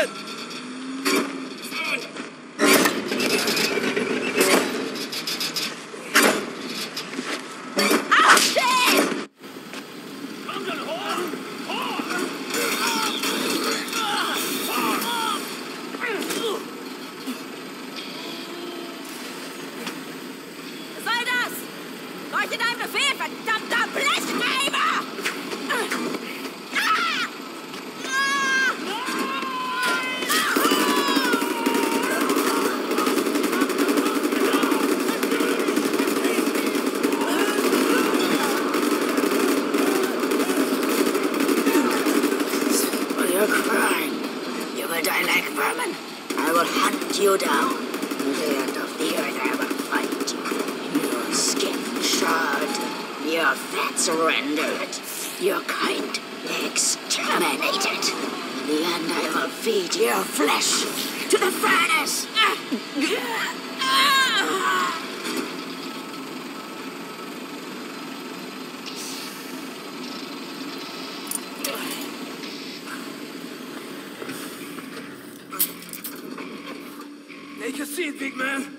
it! Take a seat, big man.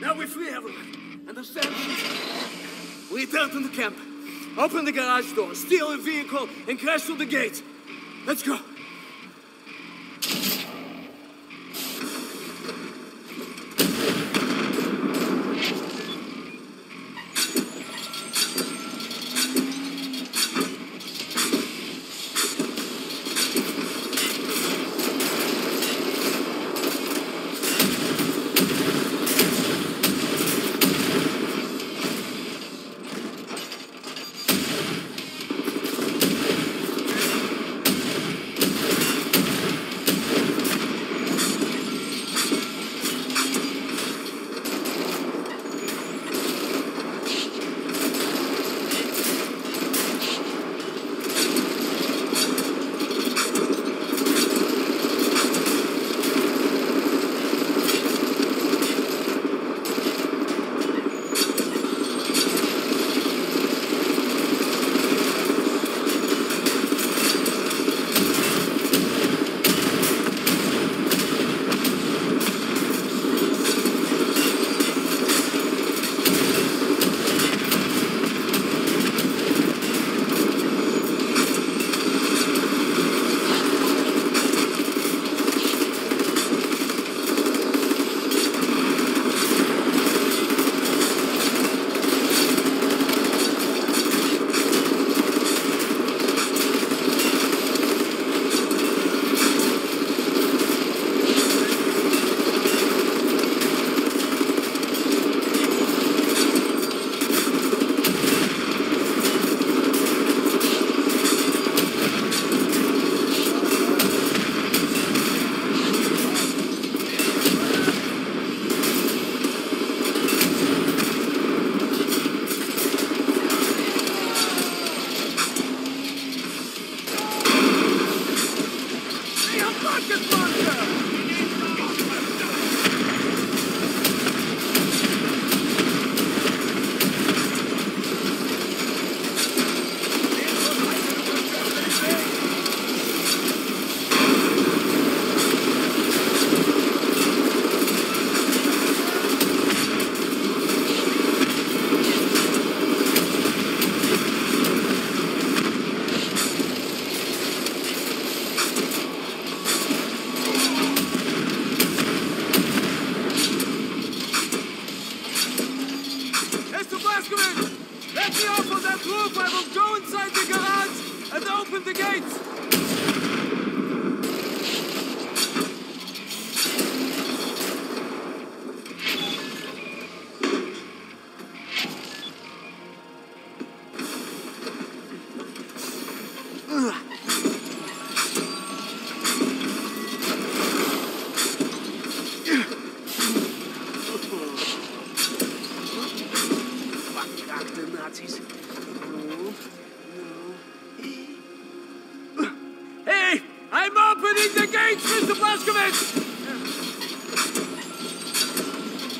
Now we free everyone. Understand? We return to the camp. Open the garage door, steal a vehicle, and crash through the gate. Let's go.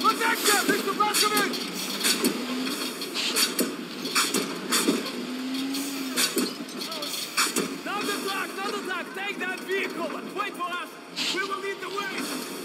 Protect them, Mr. Blazkowicz! forward. Wait for us. We will lead the leaves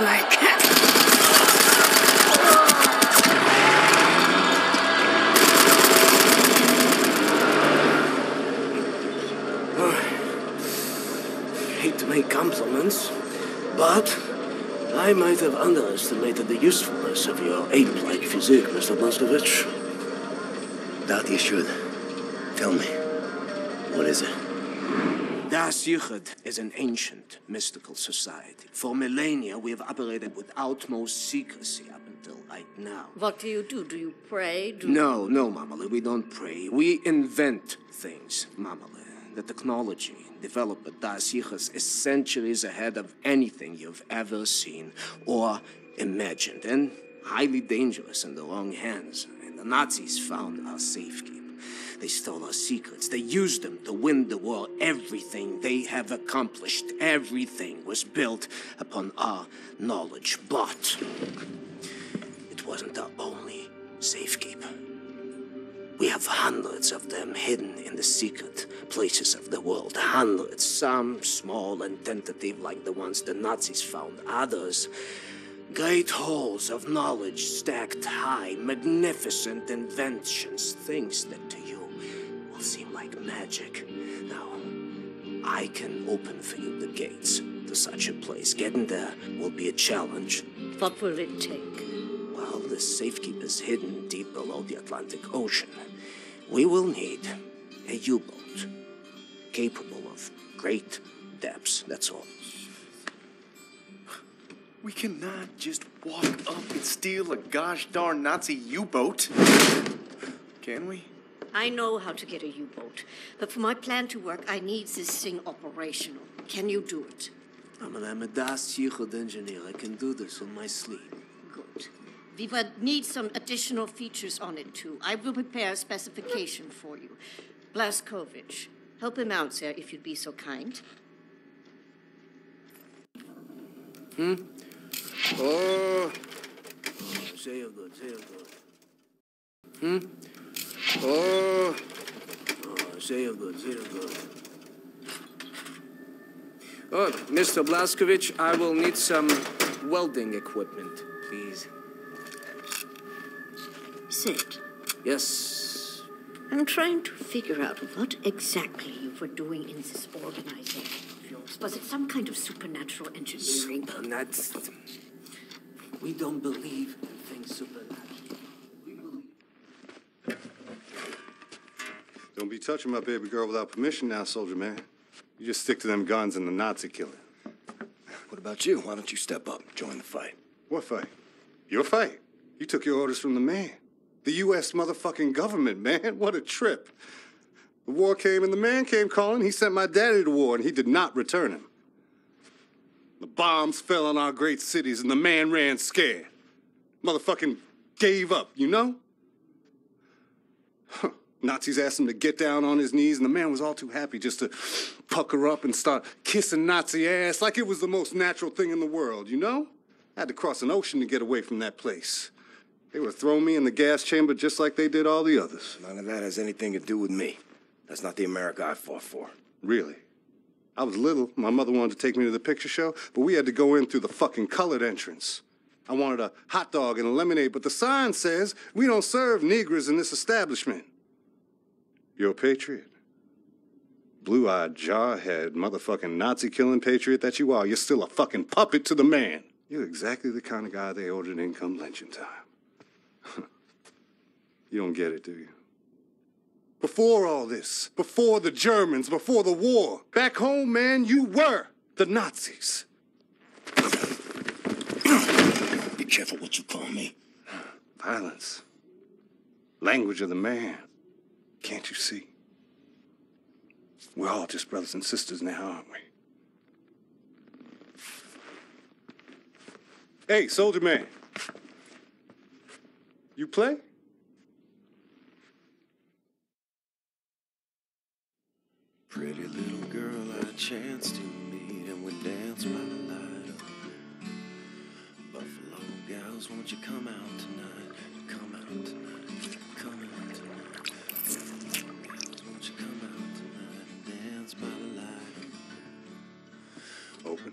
my cat. I hate to make compliments, but I might have underestimated the usefulness of your ape-like physique, Mr. Blazkowicz. That you should. Tell me, what is it? Das Yichert is an ancient mystical society. For millennia, we have operated with utmost secrecy up until right now. What do you do? Do you pray? No, Mamale, we don't pray. We invent things, Mamale. The technology developed at Das Yichert is centuries ahead of anything you've ever seen or imagined, and highly dangerous in the wrong hands. And the Nazis found our safekeeping. They stole our secrets. They used them to win the war. Everything they have accomplished, everything was built upon our knowledge. But it wasn't our only safekeeper. We have hundreds of them hidden in the secret places of the world. Hundreds. Some small and tentative like the ones the Nazis found. Others, great halls of knowledge stacked high, magnificent inventions, things that to you will seem like magic. Now, I can open for you the gates to such a place. Getting there will be a challenge. What will it take? Well, the safekeep is hidden deep below the Atlantic Ocean. We will need a U-boat capable of great depths, that's all. We cannot just walk up and steal a gosh darn Nazi U-boat. Can we? I know how to get a U-boat, but for my plan to work, I need this thing operational. Can you do it? I'm a Das Yichert engineer. I can do this in my sleep. Good. We will need some additional features on it, too. I will prepare a specification for you. Blazkowicz, help him out, sir, if you'd be so kind. Hmm? Oh, say you're good. Hmm? Oh, say you're good. Oh, Mr. Blazkowicz, I will need some welding equipment, please. Sit. Yes. I'm trying to figure out what exactly you were doing in this organization of yours. Was it some kind of supernatural engineering? Supernatural. We don't believe in things supernatural. We believe. Don't be touching my baby girl without permission now, soldier man. You just stick to them guns and the Nazi killing. What about you? Why don't you step up, join the fight? What fight? Your fight. You took your orders from the man. The U.S. motherfucking government, man. What a trip. The war came and the man came calling. He sent my daddy to war and he did not return him. The bombs fell on our great cities and the man ran scared. Motherfucking gave up, you know? Huh. Nazis asked him to get down on his knees and the man was all too happy just to pucker up and start kissing Nazi ass like it was the most natural thing in the world, you know? I had to cross an ocean to get away from that place. They were throwing me in the gas chamber just like they did all the others. None of that has anything to do with me. That's not the America I fought for. Really? I was little. My mother wanted to take me to the picture show, but we had to go in through the fucking colored entrance. I wanted a hot dog and a lemonade, but the sign says we don't serve Negroes in this establishment. You're a patriot. Blue-eyed, jarhead, motherfucking Nazi-killing patriot that you are. You're still a fucking puppet to the man. You're exactly the kind of guy they ordered in come lynching time. You don't get it, do you? Before all this, before the Germans, before the war, back home, man, you were the Nazis. Be careful what you call me. Violence. Language of the man. Can't you see? We're all just brothers and sisters now, aren't we? Hey, soldier man. You play? Pretty little girl I chanced to meet and would dance by the light of moon. Buffalo gals, won't you come out tonight? Come out tonight. Come out tonight. Buffalo gals, won't you come out tonight and dance by the light of moon. Open.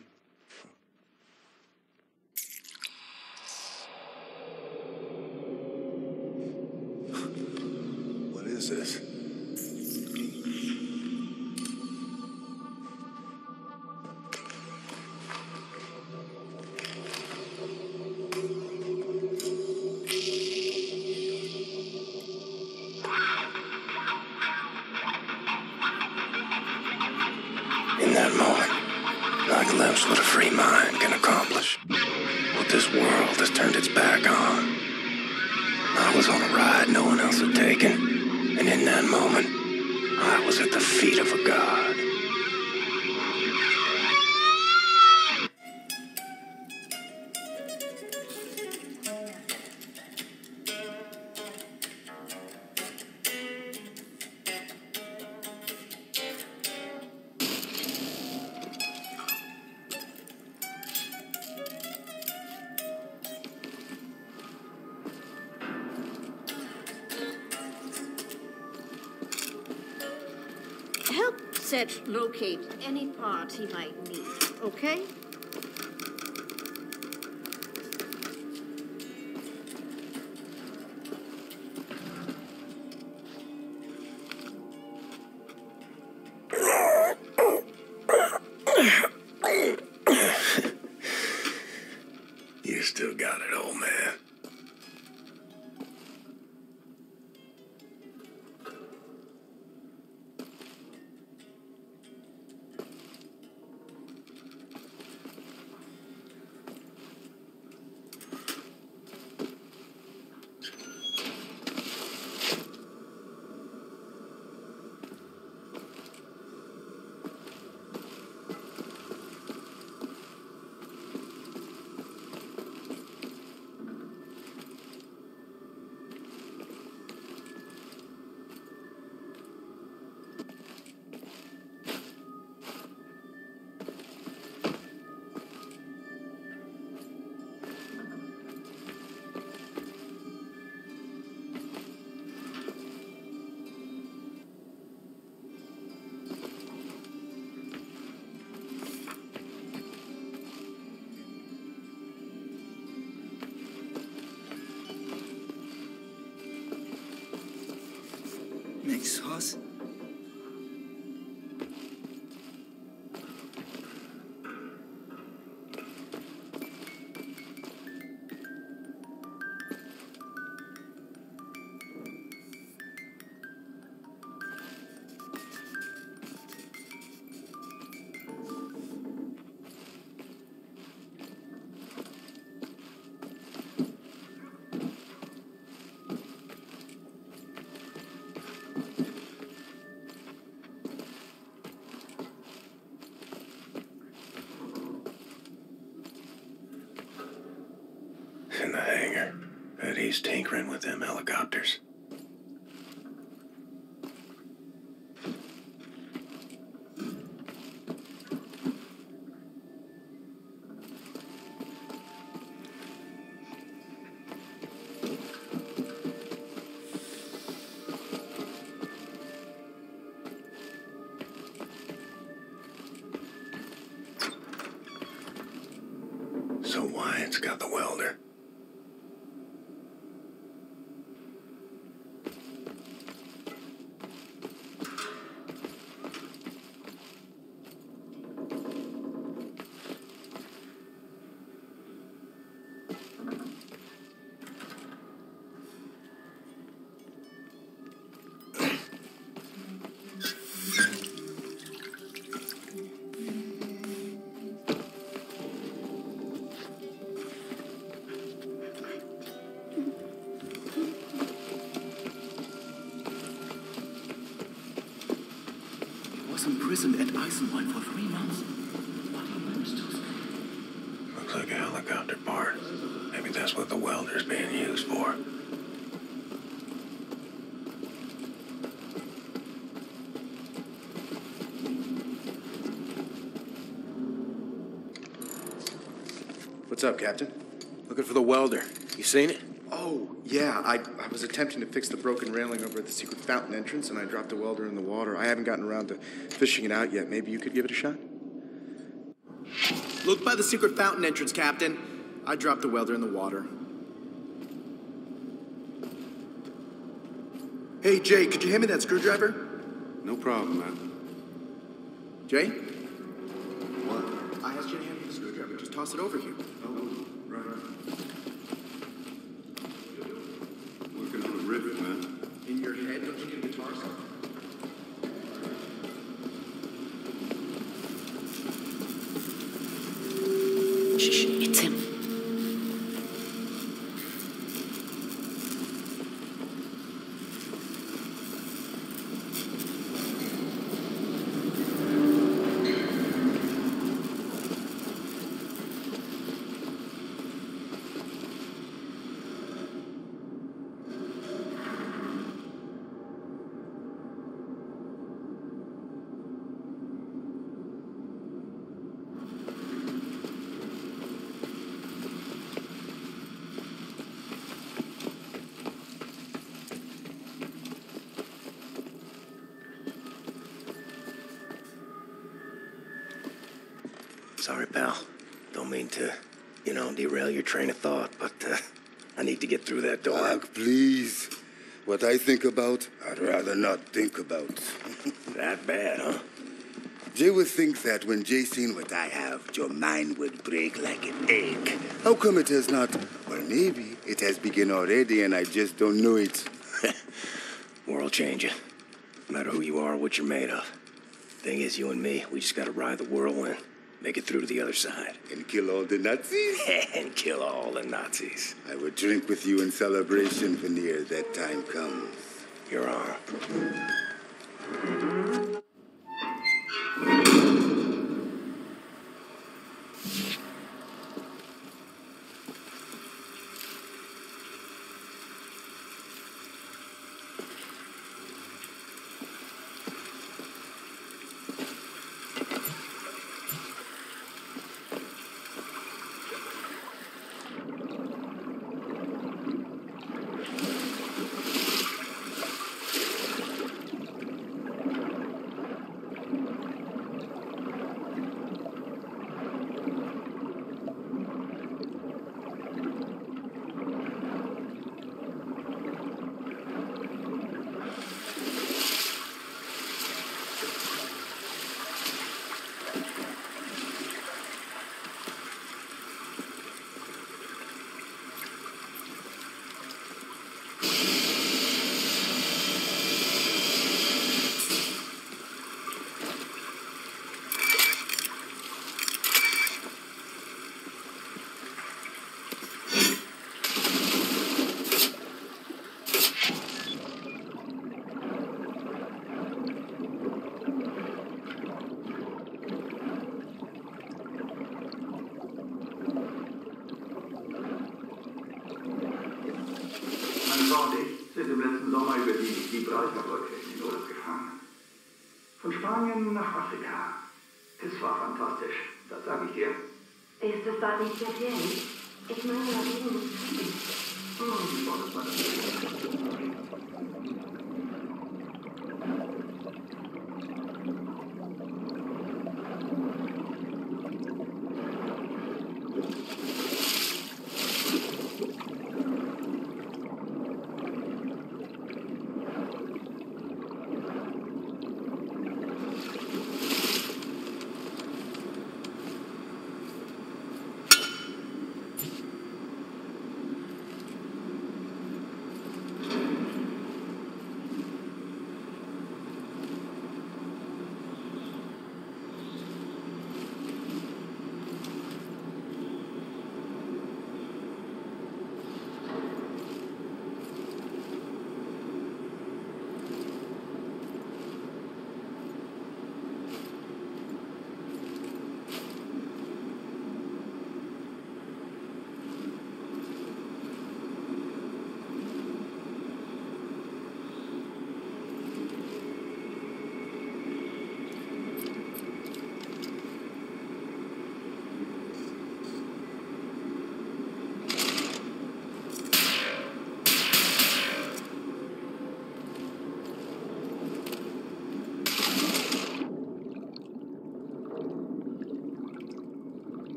Locate any part he might need, okay? You still got it, old man. Ace tinkering with them helicopters. Imprisoned at Eisenbahn for 3 months. But he managed to escape. Looks like a helicopter part. Maybe that's what the welder's being used for. What's up, Captain? Looking for the welder. You seen it? Oh, yeah. I was attempting to fix the broken railing over at the secret fountain entrance, and I dropped the welder in the water. I haven't gotten around to fishing it out yet. Maybe you could give it a shot? Look by the secret fountain entrance, Captain. I dropped the welder in the water. Hey, Jay, could you hand me that screwdriver? No problem, man. Jay? What? I asked you to hand me the screwdriver. Just toss it over here. Oh, right. In your head, don't you need a guitar song? Shh, it's him. Sorry, pal. Don't mean to, derail your train of thought, but I need to get through that door. Ugh, please. What I think about, I'd rather not think about. That bad, huh? Jay would think that when Jay seen what I have, your mind would break like an egg. How come it has not? Well, maybe it has begun already and I just don't know it. World changer. No matter who you are or what you're made of. Thing is, you and me, we just gotta ride the whirlwind. Make it through to the other side. And kill all the Nazis? And kill all the Nazis. I would drink with you in celebration, Veneer. That time comes. You're on. Saison und ich sind im letzten Sommer über die Breitner-Brücke in Urlaub gefahren. Von Spanien nach Afrika. Es war fantastisch, das sage ich dir. Ist es dort nicht sehr viel? Ich meine,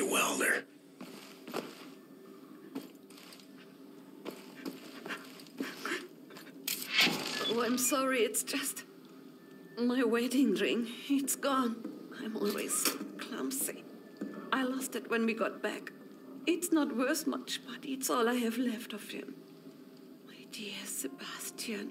filthy welder. Oh, I'm sorry, it's just my wedding ring. It's gone. I'm always clumsy. I lost it when we got back. It's not worth much, but it's all I have left of him. My dear Sebastian.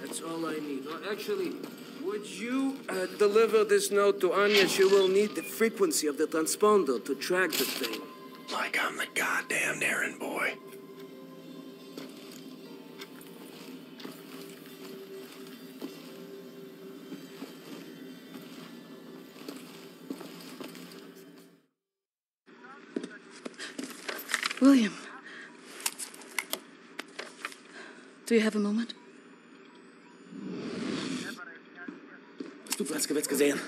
That's all I need. No, actually, would you deliver this note to Anya? She will need the frequency of the transponder to track the thing. Like I'm the goddamn errand boy. William. Do you have a moment? Hast du Blazkowicz gesehen?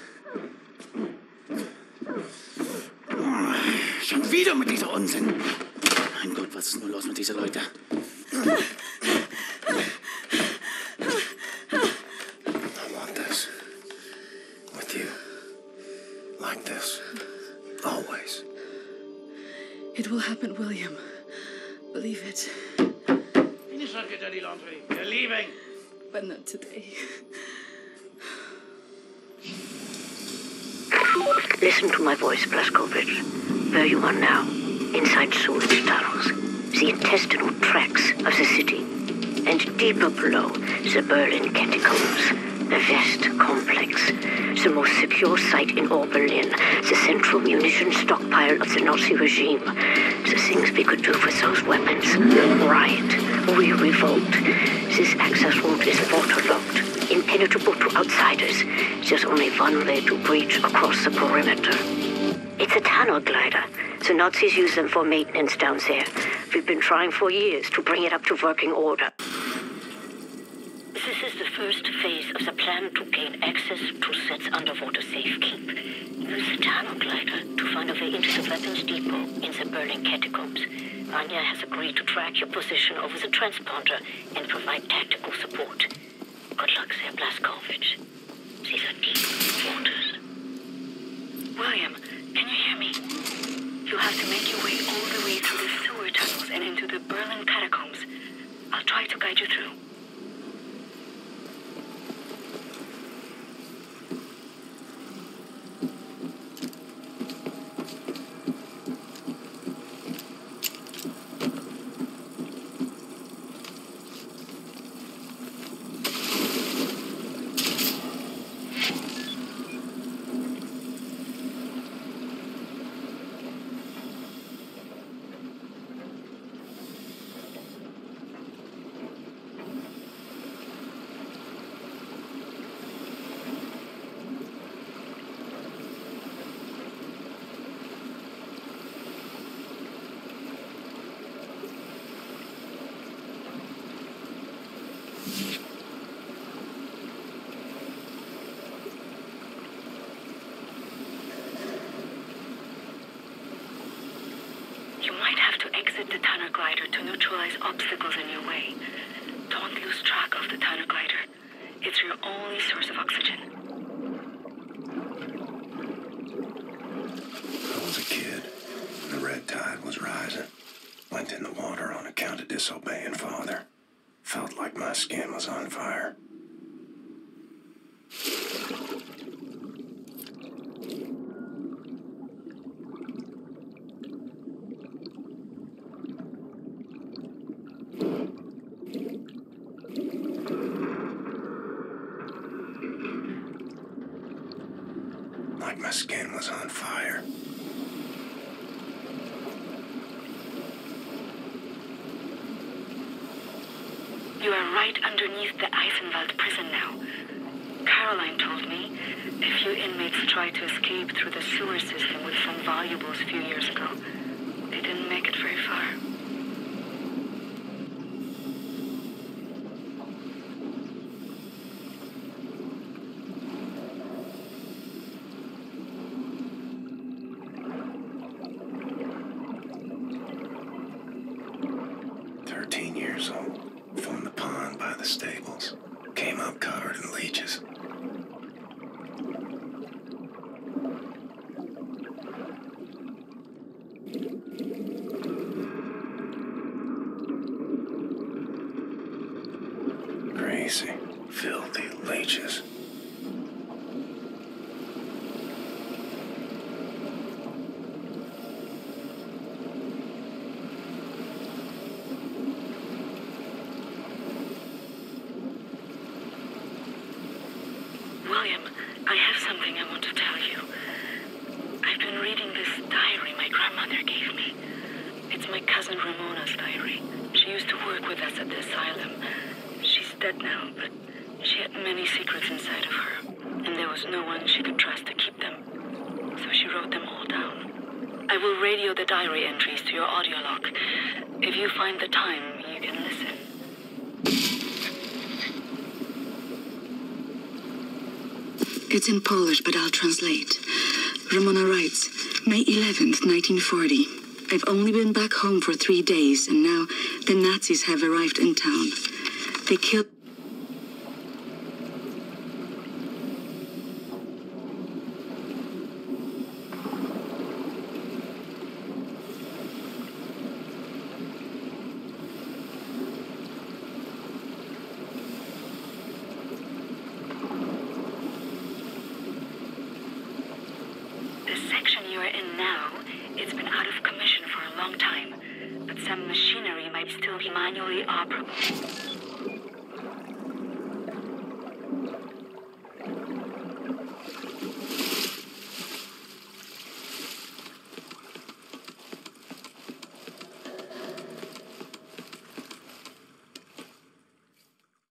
Schon wieder mit dieser Unsinn! Mein Gott, was ist nur los mit diesen Leuten? I want this. With you. Like this. Always. It will happen, William. Believe it. Dirty laundry. You're leaving. But not today. Listen to my voice, Blazkowicz. Where you are now, inside sewage tunnels, the intestinal tracts of the city, and deeper below, the Berlin Catacombs, the Vest Complex, the most secure site in all Berlin, the central munition stockpile of the Nazi regime, the things we could do with those weapons. Riot. We revolt. This access route is waterlogged, impenetrable to outsiders. There's only one way to breach across the perimeter. It's a tunnel glider. The Nazis use them for maintenance down there. We've been trying for years to bring it up to working order. This is the first phase of the plan to gain access to Set's underwater safekeep. Use the tunnel glider to find a way into the weapons depot in the Berlin Catacombs. Anya has agreed to track your position over the transponder and provide tactical support. Good luck there, Blazkowicz. These are deep waters. William, can you hear me? You have to make your way all the way through the sewer tunnels and into the Berlin Catacombs. I'll try to guide you through. The tunnel glider to neutralize obstacles in your way. Don't lose track of the tunnel glider. It's your only source of oxygen. I was a kid. The red tide was rising. Went in the water on account of disobeying father. Felt like my skin was on fire. My skin was on fire. You are right underneath the Eisenbahn prison now. Caroline told me a few inmates tried to escape through the sewer system with some valuables a few years ago. They didn't make it very far. I'm covered in leeches. Crazy, filthy leeches. It's in Polish, but I'll translate. Ramona writes, May 11th, 1940. I've only been back home for 3 days, and now the Nazis have arrived in town. They killed... Some machinery might still be manually operable.